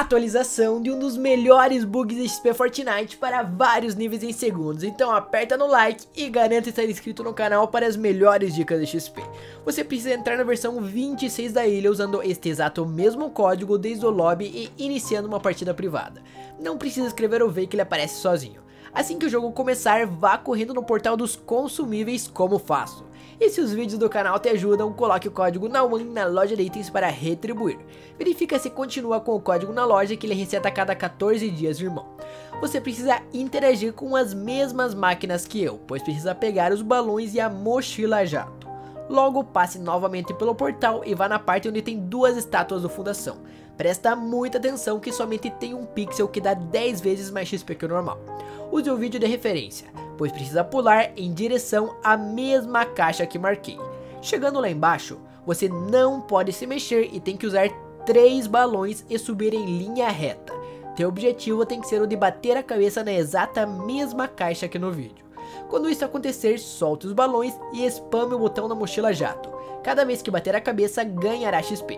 atualização de um dos melhores bugs de XP Fortnite para vários níveis em segundos. Então aperta no like e garanta estar inscrito no canal para as melhores dicas de XP. Você precisa entrar na versão 26 da ilha usando este exato mesmo código desde o lobby e iniciando uma partida privada. Não precisa escrever ou ver que ele aparece sozinho. Assim que o jogo começar, vá correndo no portal dos consumíveis como faço. E se os vídeos do canal te ajudam, coloque o código Nauan na loja de itens para retribuir. Verifica se continua com o código na loja, que ele reseta a cada 14 dias, irmão. Você precisa interagir com as mesmas máquinas que eu, pois precisa pegar os balões e a mochila jato. Logo, passe novamente pelo portal e vá na parte onde tem duas estátuas do Fundação. Presta muita atenção que somente tem um pixel que dá 10 vezes mais XP que o normal. Use o vídeo de referência, pois precisa pular em direção à mesma caixa que marquei. Chegando lá embaixo, você não pode se mexer e tem que usar 3 balões e subir em linha reta. Teu objetivo tem que ser o de bater a cabeça na exata mesma caixa que no vídeo. Quando isso acontecer, solte os balões e spame o botão na mochila jato. Cada vez que bater a cabeça, ganhará XP.